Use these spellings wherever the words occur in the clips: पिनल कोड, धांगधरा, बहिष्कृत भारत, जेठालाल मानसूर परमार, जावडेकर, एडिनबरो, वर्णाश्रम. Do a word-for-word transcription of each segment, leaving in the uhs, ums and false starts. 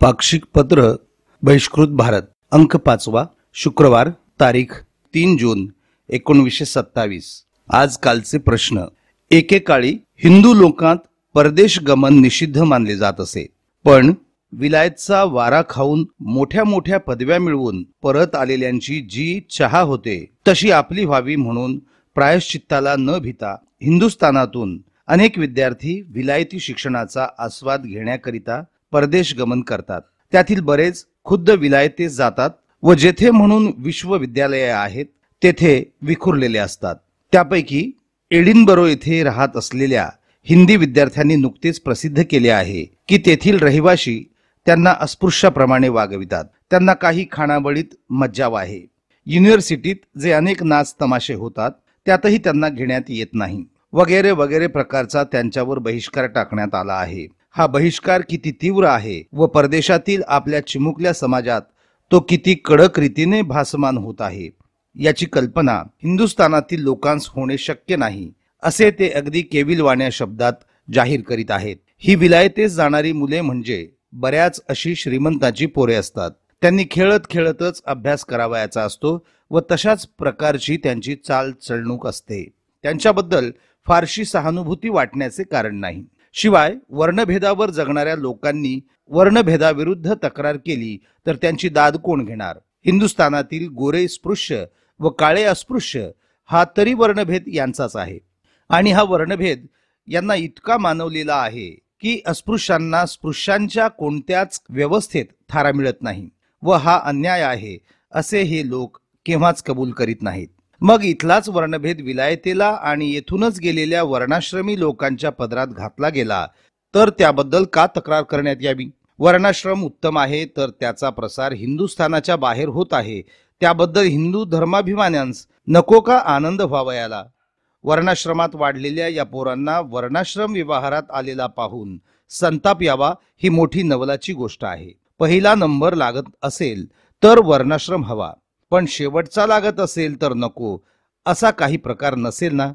पाक्षिक पत्र बहिष्कृत भारत, अंक पाचवा, शुक्रवार, तारीख तीन जून एकोणीसशे सत्तावीस। आज कालचे प्रश्न। एकेकाळी हिंदू लोकांत परदेश गमन निषिद्ध मानले जात असे, पण विलायतचा वारा खाऊन मोठ्या मोठ्या पदव्या मिळवून परत आलेल्यांची जी चहा होते तशी आपली व्हावी म्हणून प्रायश्चित्ताला न भिता हिंदुस्थानातून अनेक विद्यार्थी विलायती शिक्षणाचा आस्वाद घेण्याकरिता परदेश गमन करतात। त्यातील बरेच खुद्द विलायतेस जातात व जेथे म्हणून विश्वविद्यालये आहेत तेथे विखुरलेले असतात। त्यापैकी एडिनबरो येथे राहत असलेल्या हिंदी विद्यार्थ्यांनी नुकतेच प्रसिद्ध केले आहे की तेथील रहिवाशी त्यांना अस्पृश्याप्रमाणे वागवितात, त्यांना काही खाणावळीत मज्जाव आहे। युनिव्हर्सिटीत जे अनेक नाच तमाशे होतात त्यातही त्यांना घेण्यात येत नाही वगैरे वगैरे प्रकारचा त्यांच्यावर बहिष्कार टाकण्यात आला आहे। हा बहिष्कार किती तीव्र आहे व परदेशातील आपल्या चिमुकल्या समाजात तो किती कडक रीतीने भासमान होत आहे याची कल्पना हिंदुस्थानातील लोकांस होणे शक्य नाही असे ते अगदी केविलवाण्या शब्दात जाहीर करीत आहेत। ही विलायतेस जाणारी मुले म्हणजे बऱ्याच अशी श्रीमंताची पोरे असतात, त्यांनी खेळत खेळतच अभ्यास करावयाचा असतो व तशाच प्रकारची त्यांची चाल चलणूक असते। त्यांच्याबद्दल फारशी सहानुभूती वाटण्याचे कारण नाही। शिवाय वर्णभेदावर जगणाऱ्या लोकांनी वर्णभेदाविरुद्ध तक्रार केली तर त्यांची दाद कोण घेणार? हिंदुस्थानातील गोरे स्पृश्य व काळे अस्पृश्य हा तरी वर्णभेद यांचाच आहे आणि हा वर्णभेद यांना इतका मानवलेला आहे की अस्पृश्यांना स्पृश्यांच्या कोणत्याच व्यवस्थेत थारा मिळत नाही व हा अन्याय आहे असे हे लोक केव्हाच कबूल करीत नाहीत। मग इथलाच वर्णभेद विलायतेला आणि येथूनच गेलेल्या वर्णाश्रमी लोकांच्या पदरात घातला गेला तर त्याबद्दल का तक्रार करण्यात यावी? वर्णाश्रम उत्तम आहे तर त्याचा प्रसार हिंदुस्थानाच्या बाहेर होत आहे, त्याबद्दल हिंदू धर्माभिमान्यांस नको का आनंद व्हावयाला? वर्णाश्रमात वाढलेल्या या पोरांना वर्णाश्रम व्यवहारात आलेला पाहून संताप यावा ही मोठी नवलाची गोष्ट आहे। पहिला नंबर लागत असेल तर वर्णाश्रम हवा, पण शेवटचा लागत असेल तर नको असा काही प्रकार नसेल ना?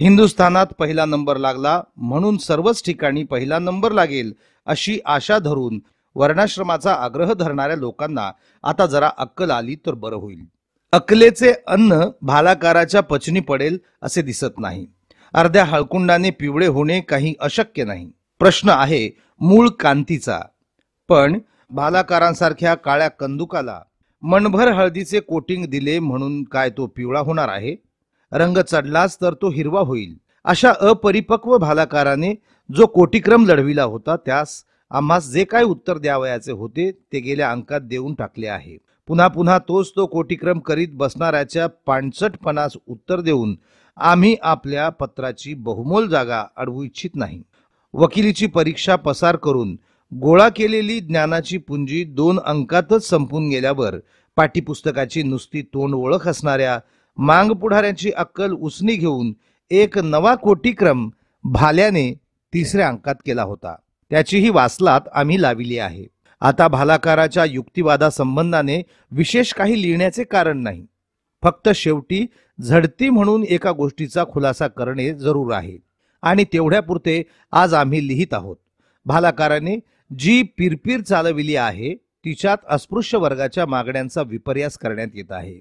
हिंदुस्थानात पहिला नंबर लागला म्हणून सर्वच ठिकाणी पहिला नंबर लागेल अशी आशा धरून वर्णाश्रमाचा आग्रह धरणाऱ्या लोकांना आता जरा अक्कल आली तर बरं होईल। अक्कलेचे अन्न भालाकाराच्या पचनी पडेल असे दिसत नाही। अर्ध्या हळकुंडाने पिवळे होणे काही अशक्य नाही। प्रश्न आहे मूळ कांतीचा, पण भालाकारांसारख्या काळ्या कंदुकाला मनभर हळदीचे कोटिंग दिले म्हणून काय तो पिवळा होणार आहे? रंग चढलाच तर तो हिरवा होईल। अशा अपरिपक्व भालाकाराने जो कोटिक्रम लढविला होता त्यास आम्हास जे काय उत्तर द्यावयाचे होते ते गेल्या अंकात देऊन टाकले आहे। पुन्हा पुन्हा तोच तो कोटिक्रम करीत बसणाऱ्याच्या पाणचटपणास उत्तर देऊन आम्ही आपल्या पत्राची बहुमोल जागा अडवू इच्छित नाही। वकिलीची परीक्षा पसार करून गोळा केलेली ज्ञानाची पुंजी दोन अंकातच संपून गेल्यावर पाठ्यपुस्तकाची नुसती तोंड ओळख असणाऱ्या मांग पुढाऱ्यांची अक्कल उसनी घेऊन एक नवा कोटिक्रम भाल्याने तिसऱ्या अंकात केला होता, त्याचीही वासलात आम्ही लाविली आहे। आता भालाकाराच्या युक्तिवादा संबंधाने विशेष काही लिहिण्याचे कारण नाही, फक्त शेवटी झडती म्हणून एका गोष्टीचा खुलासा करणे जरूर आहे आणि तेवढ्यापुरते आज आम्ही लिहित आहोत। भालाकाराने जी पिरपिर चालविली आहे तिच्यात अस्पृश्य वर्गाच्या मागण्यांचा विपर्यास करण्यात येत आहे।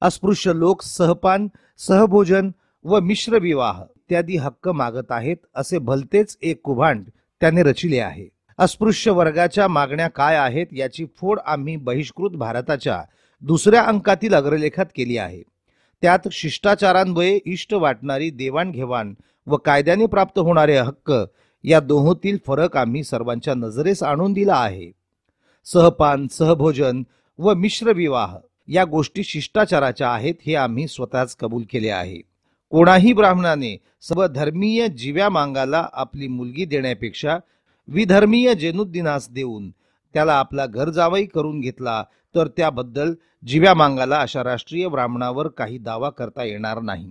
अस्पृश्य लोक सहपान, सहभोजन व मिश्र विवाह इत्यादी हक्क मागत आहेत असे भलतेच एक कुभांड त्याने रचिले आहे। अस्पृश्य वर्गाच्या मागण्या काय आहेत याची फोड आम्ही बहिष्कृत भारताच्या दुसऱ्या अंकातील अग्रलेखात केली आहे। त्यात शिष्टाचारांमुळे इष्ट वाटणारी देवाणघेवाण व कायद्याने प्राप्त होणारे हक्क या दोहोतील फरक आम्ही सर्वांच्या नजरेस आणून दिला आहे। सहपान, सहभोजन व मिश्र विवाह या गोष्टी शिष्टाचाराच्या आहेत हे आम्ही स्वतःच कबूल केले आहे। कोणाही ब्राह्मणाने स्वधर्मीय जिव्या मांगाला आपली मुलगी देण्यापेक्षा विधर्मीय जेनुद्दिनास देऊन त्याला आपला घर जावई करून घेतला तर त्याबद्दल जिव्या मांगाला अशा राष्ट्रीय ब्राह्मणावर काही दावा करता येणार नाही,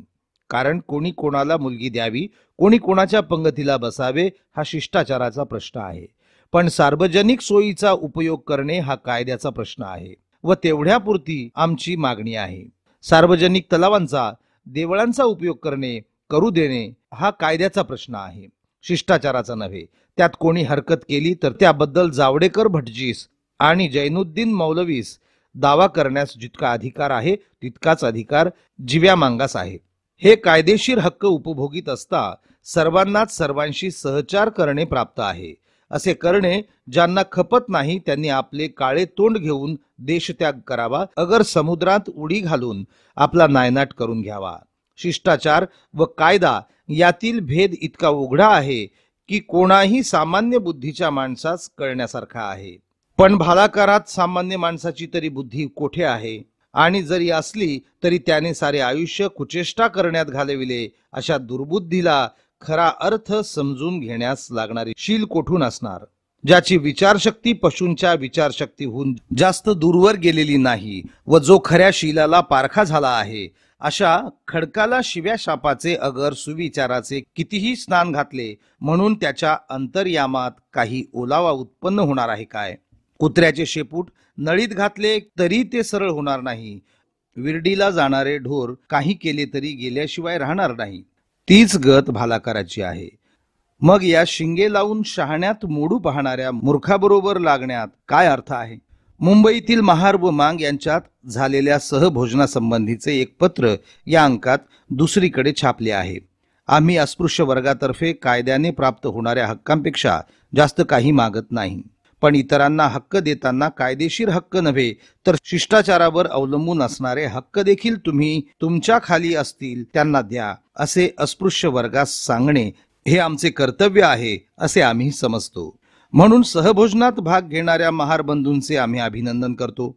कारण कोणी कोणाला मुलगी द्यावी, कोणी कोणाच्या पंगतीला बसावे हा शिष्टाचाराचा प्रश्न आहे, पण सार्वजनिक सोयीचा उपयोग करणे हा कायद्याचा प्रश्न आहे व तेवढ्यापुरती आमची मागणी आहे। सार्वजनिक तलावांचा, देवळांचा उपयोग करणे, करू देणे हा कायद्याचा प्रश्न आहे शिष्टाचाराचा नव्हे। त्यात कोणी हरकत केली तर त्याबद्दल जावडेकर भटजीस आणि जैनुद्दीन मौलवीस दावा करण्यास जितका अधिकार आहे तितकाच अधिकार जिव्या मांगास आहे। हे कायदेशीर हक्क उपभोगीत असता सर्वांनाच सर्वांशी सहचार करणे प्राप्त आहे। असे करणे ज्यांना खपत नाही त्यांनी आपले काळे तोंड घेऊन देशत्याग करावा, अगर समुद्रात उडी घालून आपला नायनाट करून घ्यावा। शिष्टाचार व कायदा यातील भेद इतका उघडा आहे की कोणाही सामान्य बुद्धीच्या माणसास कळण्यासारखा आहे। पण भालाकारात सामान्य माणसाची तरी बुद्धी कोठे आहे, आणि जरी असली तरी त्याने सारे आयुष्य कुचेष्टा करण्यात घालविले। अशा दुर्बुद्धीला खरा अर्थ समजून घेण्यास लागणारी शील कोठून असणार? ज्याची विचारशक्ती पशूंच्या विचारशक्तीहून जास्त दूरवर गेलेली नाही व जो खऱ्या शीलाला पारखा झाला आहे, अशा खडकाला शिव्या शापाचे अगर सुविचाराचे कितीही स्नान घातले म्हणून त्याच्या अंतर्यामात काही ओलावा उत्पन्न होणार आहे काय? कुत्र्याचे शेपूट नळीत घातले तरी ते सरळ होणार नाही, विरडीला जाणारे ढोर काही केले तरी गेल्याशिवाय राहणार नाही। तीच गत भालाकाराची आहे। मग या शिंगे लावून शहाण्यात मोडू पाहणाऱ्या मूर्खाबरोबर लागण्यात काय अर्थ आहे? मुंबईतील महार व मांग यांच्यात झालेल्या सहभोजनासंबंधीचे एक पत्र या अंकात दुसरीकडे छापले आहे। आम्ही अस्पृश्य वर्गातर्फे कायद्याने प्राप्त होणाऱ्या हक्कांपेक्षा जास्त काही मागत नाही, पण इतरांना हक्क देताना कायदेशीर हक्क नव्हे तर शिष्टाचारावर अवलंबून असणारे हक्क देखील तुम्ही तुमच्या खाली असतील त्यांना द्या, असे अस्पृश्य वर्गास सांगणे हे आमचे कर्तव्य आहे असे आम्ही समजतो। म्हणून सहभोजनात भाग घेणाऱ्या महार बंधूंचे आम्ही अभिनंदन करतो।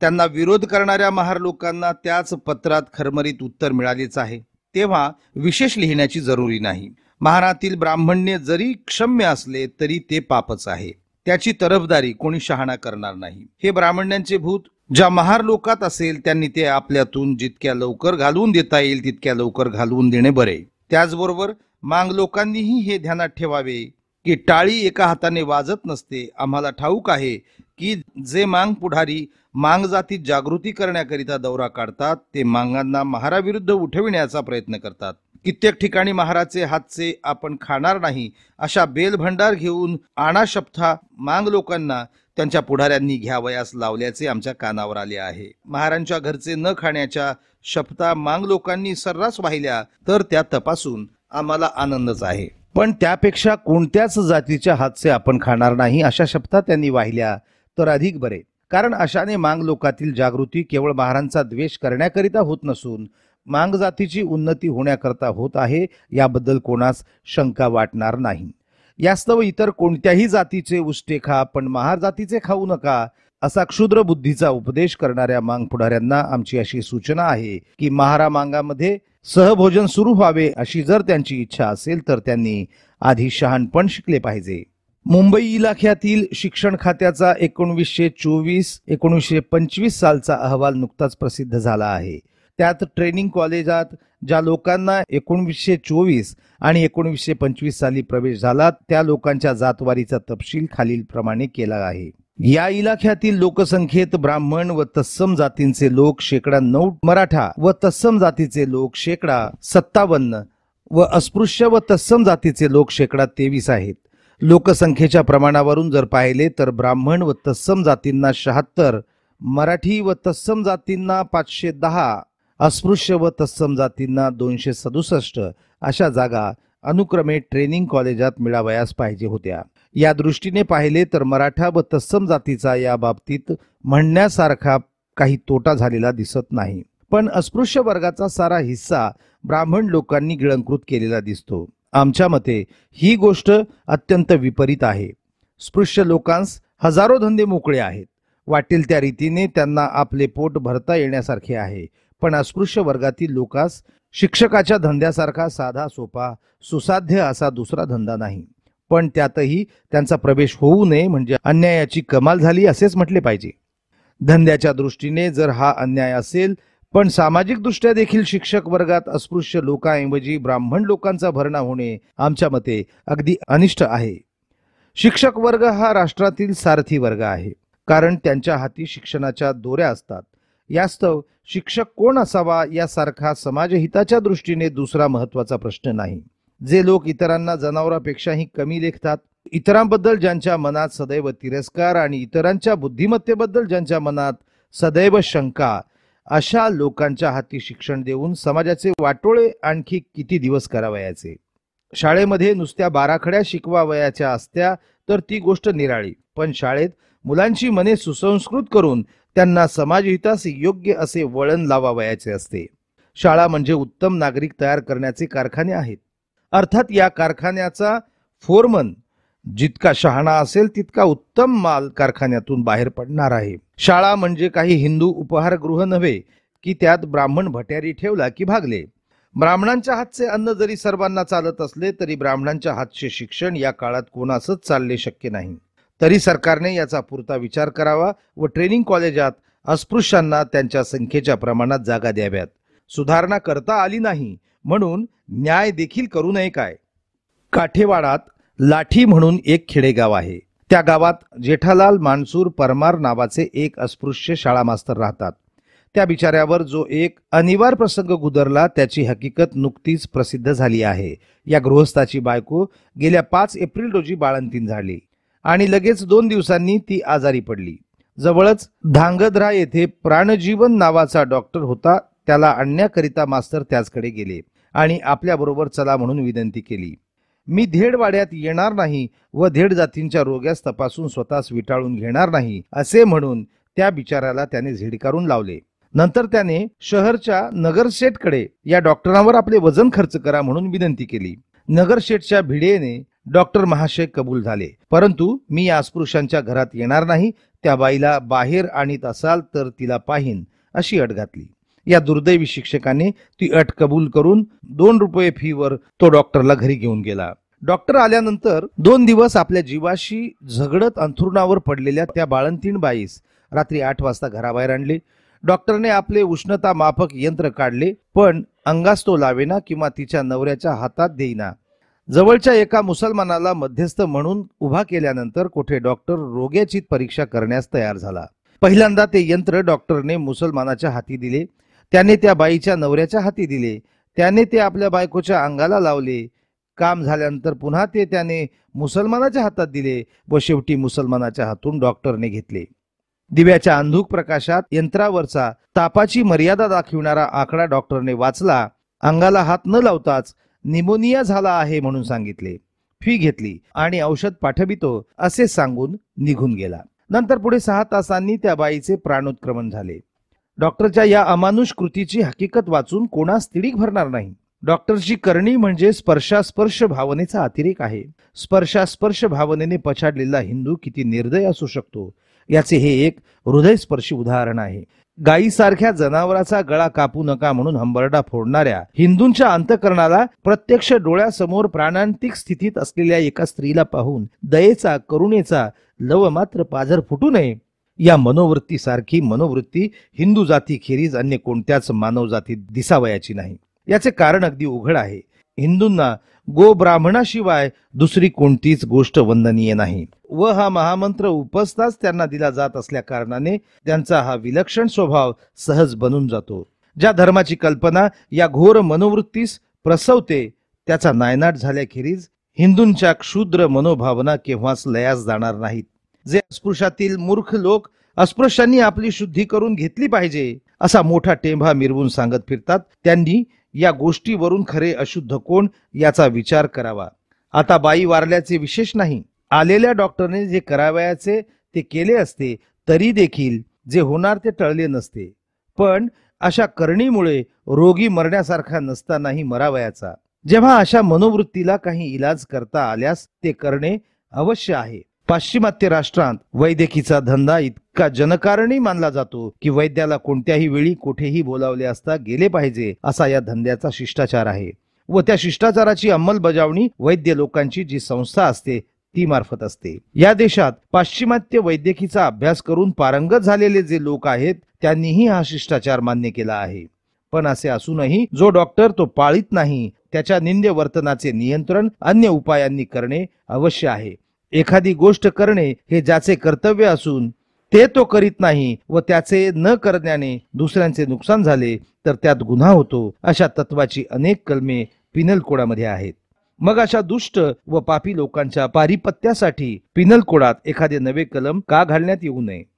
त्यांना विरोध करणाऱ्या महार लोकांना त्याच पत्रात खरमरीत उत्तर मिळालेच आहे, तेव्हा विशेष लिहिण्याची जरुरी नाही। महारातील ब्राह्मण्य जरी क्षम्य असले तरी ते पापच आहे, त्याची तरफदारी कोणी शहाणा करणार नाही। हे ब्राह्मण्यांचे भूत ज्या महार लोकात असेल त्यांनी ते आपल्यातून जितक्या लवकर घालवून देता येईल तितक्या लवकर घालवून देणे बरे। त्याचबरोबर मांग लोकांनीही हे ध्यानात ठेवावे की टाळी एका हाताने वाजत नसते। आम्हाला ठाऊक आहे की जे मांग पुढारी मांग जातीत जागृती करण्याकरिता दौरा काढतात ते मांगांना महाराविरुद्ध उठविण्याचा प्रयत्न करतात। कित्येक ठिकाणी महाराचे हातचे आपण खाणार नाही अशा बेलभंडार घेऊन आणा शपथा मांग लोकांना त्यांच्या पुढाऱ्यांनी घ्यावयास लावल्याचे आमच्या कानावर आले आहे। महारांच्या घरचे न खाण्याच्या शपथा मांग लोकांनी सर्रास वाहिल्या तर त्या तपासून आम्हाला आनंदच आहे, पण त्यापेक्षा कोणत्याच जातीच्या हातचे आपण खाणार नाही अशा शपथा त्यांनी वाहिल्या तर अधिक बरे। कारण अशाने मांग लोकातील जागृती केवळ महारांचा द्वेष करण्याकरिता होत नसून मांग जातीची उन्नती होण्याकरता होत आहे, याबद्दल कोणास शंका वाटणार नाही। यास्तव इतर कोणत्याही जातीचे उष्टे खा पण महार जातीचे खाऊ नका असा क्षुद्र बुद्धीचा उपदेश करणाऱ्या मांग पुढाऱ्यांना आमची अशी सूचना आहे की महारा मांगामध्ये सहभोजन सुरू व्हावे अशी जर त्यांची इच्छा असेल तर त्यांनी आधी शहाणपण शिकले पाहिजे। मुंबई इलाख्यातील शिक्षण खात्याचा एकोणीसशे चोवीस एकोणीसशे पंचवीस सालचा अहवाल नुकताच प्रसिद्ध झाला आहे। त्यात ट्रेनिंग कॉलेजात ज्या लोकांना एकोणीसशे चोवीस आणि एकोणीसशे पंचवीस साली प्रवेश झाला त्या लोकांच्या जातवारीचा तपशील खालीलप्रमाणे केला आहे। या इलाख्यातील लोकसंख्येत ब्राह्मण व तत्सम जातींचे लोक शेकडा नऊ, मराठा व तत्सम जातीचे लोक शेकडा सत्तावन्न व अस्पृश्य व तत्सम जातीचे लोक शेकडा तेवीस आहेत। लोकसंख्येच्या प्रमाणावरून जर पाहिले तर ब्राह्मण व तत्सम जातींना शहात्तर, मराठी व तत्सम जातींना पाचशे दहा, अस्पृश्य व तत्सम जातींना दोनशे सदुसष्ट अशा जागा अनुक्रमे ट्रेनिंग कॉलेजात मिळावयास पाहिजे होत्या। या दृष्टीने पाहिले तर मराठा व तत्सम जातीचा या बाबतीत म्हणण्यासारखा काही तोटा झालेला दिसत नाही, पण अस्पृश्य वर्गाचा सारा हिस्सा ब्राह्मण लोकांनी गिळंकृत केलेला दिसतो। आमच्या मते ही गोष्ट अत्यंत विपरीत आहे। स्पृश्य लोकांस हजारो धंदे मोकळे आहेत, वाटेल त्या रीतीने त्यांना आपले पोट भरता येण्यासारखे आहे, पण अस्पृश्य वर्गातील लोकांस शिक्षकाच्या धंद्यासारखा साधा सोपा सुसाध्य असा दुसरा धंदा नाही। पण त्यातही त्यांचा प्रवेश होऊ नये म्हणजे अन्यायाची कमाल झाली असेच म्हटले पाहिजे। धंद्याच्या दृष्टीने जर हा अन्याय असेल पण सामाजिक दृष्ट्या देखील शिक्षक वर्गात अस्पृश्य लोकांऐवजी ब्राह्मण लोकांचा भरणा होणे आमच्या मते अगदी अनिष्ट आहे। शिक्षक वर्ग हा राष्ट्रातील सारथी वर्ग आहे, कारण त्यांच्या हाती शिक्षणाच्या दोऱ्या असतात। यास्तव शिक्षक कोण असावा यासारखा समाजहिताच्या दृष्टीने दुसरा महत्त्वाचा प्रश्न नाही। जे लोक इतरांना जनावरांपेक्षाही कमी लेखतात, इतरांबद्दल ज्यांच्या मनात सदैव तिरस्कार आणि इतरांच्या बुद्धिमत्तेबद्दल ज्यांच्या मनात सदैव शंका, अशा लोकांच्या हाती शिक्षण देऊन समाजाचे वाटोळे आणखी किती दिवस करावयाचे? शाळेमध्ये नुसत्या बाराखड्या शिकवावयाच्या असत्या तर ती गोष्ट निराळी, पण शाळेत मुलांची मने सुसंस्कृत करून त्यांना समाजहितास योग्य असे वळण लावावयाचे असते। शाळा म्हणजे उत्तम नागरिक तयार करण्याचे कारखाने आहेत। अर्थात या कारखान्याचा फोरमन जितका शहाणा असेल तितका उत्तम माल कारखान्यातून बाहेर पडणार आहे। शाळा म्हणजे काही हिंदू उपहारगृह नव्हे की त्यात ब्राह्मण भट्यारी ठेवला की भागले। ब्राह्मणांच्या हातचे अन्न जरी सर्वांना चालत असले तरी ब्राह्मणांच्या हातचे शिक्षण या काळात कोणासच चालले शक्य नाही। तरी सरकारने याचा पुरता विचार करावा व ट्रेनिंग कॉलेजात अस्पृश्यांना त्यांच्या संख्येच्या प्रमाणात जागा द्याव्यात। सुधारणा करता आली नाही म्हणून न्याय देखील करू नये काय? काठेवाडात लाठी म्हणून एक खेडेगाव आहे। त्या गावात जेठालाल मानसूर परमार नावाचे एक अस्पृश्य शाळा मास्तर राहतात। त्या बिचाऱ्यावर जो एक अनिवार्य प्रसंग गुदरला त्याची हकीकत नुकतीच प्रसिद्ध झाली आहे। या गृहस्थाची बायको गेल्या पाच एप्रिल रोजी बाळंतीण झाली आणि लगेच दोन दिवसांनी ती आजारी पडली। जवळच धांगधरा येथे प्राणजीवन नावाचा डॉक्टर होता, त्याला आणण्याकरिता मास्तर त्याचकडे गेले आणि आपल्याबरोबर चला म्हणून विनंती केली। मी धेडवाड्यात येणार नाही व धेड जातींच्या रोग्यास तपासून स्वतःस विटाळून घेणार नाही असे म्हणून त्या बिचाराला त्याने झिडकारून लावले। नंतर त्याने शहरच्या नगरशेठकडे या डॉक्टरांवर आपले वजन खर्च करा म्हणून विनंती केली। नगरशेठच्या भिडेने डॉक्टर महाशय कबूल झाले, परंतु मी अस्पृश्यांच्या घरात येणार नाही, त्या बाईला बाहेर आणीत असाल तर तिला पाहीन अशी अट घातली। या दुर्दैवी शिक्षकाने ती अट कबूल करून दोन रुपये फीवर तो डॉक्टरला घरी घेऊन गेला। डॉक्टर आल्यानंतर दोन दिवस आपल्या जीवाशी झगडत अंथरुणावर पडलेल्या त्या बाळंतीण बाईस रात्री आठ वाजता घराबाहेर आणले। डॉक्टरने आपले उष्णता मापक यंत्र काढले, पण अंगास तो लावेना किंवा तिच्या नवऱ्याच्या हातात देईना। जवळच्या एका मुसलमानाला मध्यस्थ म्हणून उभा केल्यानंतर कोठे डॉक्टर रोग्याची परीक्षा करण्यास तयार झाला। पहिल्यांदा ते यंत्र डॉक्टरने मुसलमानाच्या हाती दिले, त्याने त्या बाईच्या नवऱ्याच्या हाती दिले, त्याने ते आपल्या बायकोच्या अंगाला लावले। काम झाल्यानंतर पुन्हा ते त्याने मुसलमानाच्या हातात दिले व शेवटी मुसलमानाच्या हातून डॉक्टरने घेतले। दिव्याच्या अंधुक प्रकाशात यंत्रावरचा तापाची मर्यादा दाखविणारा आकडा डॉक्टरने वाचला। अंगाला हात न लावताच निमोनिया झाला आहे म्हणून सांगितले, फी घेतली आणि औषध पाठवितो असे सांगून निघून गेला। नंतर पुढे सहा तासांनी त्या बाईचे प्राणोत्क्रमण झाले। डॉक्टरच्या या अमानुष कृतीची हकीकत वाचून कोणास तिडीक भरणार नाही। डॉक्टरची करणी म्हणजे स्पर्शास्पर्श भावनेचा अतिरेक आहे। स्पर्शास्पर्श भावनेने पछाडलेला हिंदू किती निर्दय असू शकतो याचे हे एक हृदयस्पर्शी उदाहरण आहे। गायीसारख्या जनावराचा गळा कापू नका म्हणून हंबरडा फोडणाऱ्या हिंदूंच्या अंतकरणाला प्रत्यक्ष डोळ्यासमोर प्राणांतिक स्थितीत असलेल्या एका स्त्रीला पाहून दयेचा, करुणेचा लव मात्र पाझर फुटू नये, या मनोवृत्ती सारखी मनोवृत्ती हिंदू जाती खेरीज अन्य कोणत्याच मानव जातीत दिसावयाची नाही। याचे कारण अगदी उघड आहे। हिंदूंना गो ब्राह्मणाशिवाय दुसरी कोणतीच गोष्ट वंदनीय नाही व हा महामंत्र उपसताच त्यांना दिला जात असल्या कारणाने त्यांचा हा विलक्षण स्वभाव सहज बनून जातो। ज्या धर्माची कल्पना या घोर मनोवृत्तीस प्रसवते त्याचा नायनाट झाल्याखेरीज हिंदूंच्या क्षुद्र मनोभावना केव्हाच लयास जाणार नाहीत। जे अस्पृश्यातील मूर्ख लोक अस्पृश्यांनी आपली शुद्धी करून घेतली पाहिजे असा मोठा टेंभा मिरवून सांगत फिरतात, त्यांनी या गोष्टीवरून खरे अशुद्ध कोण याचा विचार करावा। आता बाई वारल्याचे विशेष नाही, आलेल्या डॉक्टरने जे करावयाचे ते केले असते तरी देखील जे होणार ते टळले नसते, पण अशा करणीमुळे रोगी मरण्यासारखा नसतानाही मरावयाचा। जेव्हा अशा मनोवृत्तीला काही इलाज करता आल्यास ते करणे अवश्य आहे। पाश्चिमात्य राष्ट्रांत वैद्यकीचा धंदा इतका जनकारणी मानला जातो की वैद्याला कोणत्याही वेळी कुठेही बोलावले असता गेले पाहिजे असा या धंद्याचा शिष्टाचार आहे व त्या शिष्टाचाराची अंमलबजावणी वैद्य लोकांची जी संस्था असते ती मार्फत असते। या देशात पाश्चिमात्य वैद्यकीचा अभ्यास करून पारंगत झालेले जे लोक आहेत त्यांनीही हा शिष्टाचार मान्य केला आहे, पण असे असूनही जो डॉक्टर तो पाळीत नाही त्याच्या निंद्य वर्तनाचे नियंत्रण अन्य उपायांनी करणे अवश्य आहे। एखादी गोष्ट करणे हे ज्याचे कर्तव्य असून ते तो करीत नाही व त्याचे न करण्याने दुसऱ्यांचे नुकसान झाले तर त्यात गुन्हा होतो, अशा तत्वाची अनेक कलमे पिनल कोडामध्ये आहेत। मग अशा दुष्ट व पापी लोकांच्या पारिपत्यासाठी पिनल कोडात एखादे नवे कलम का घालण्यात येऊ नये?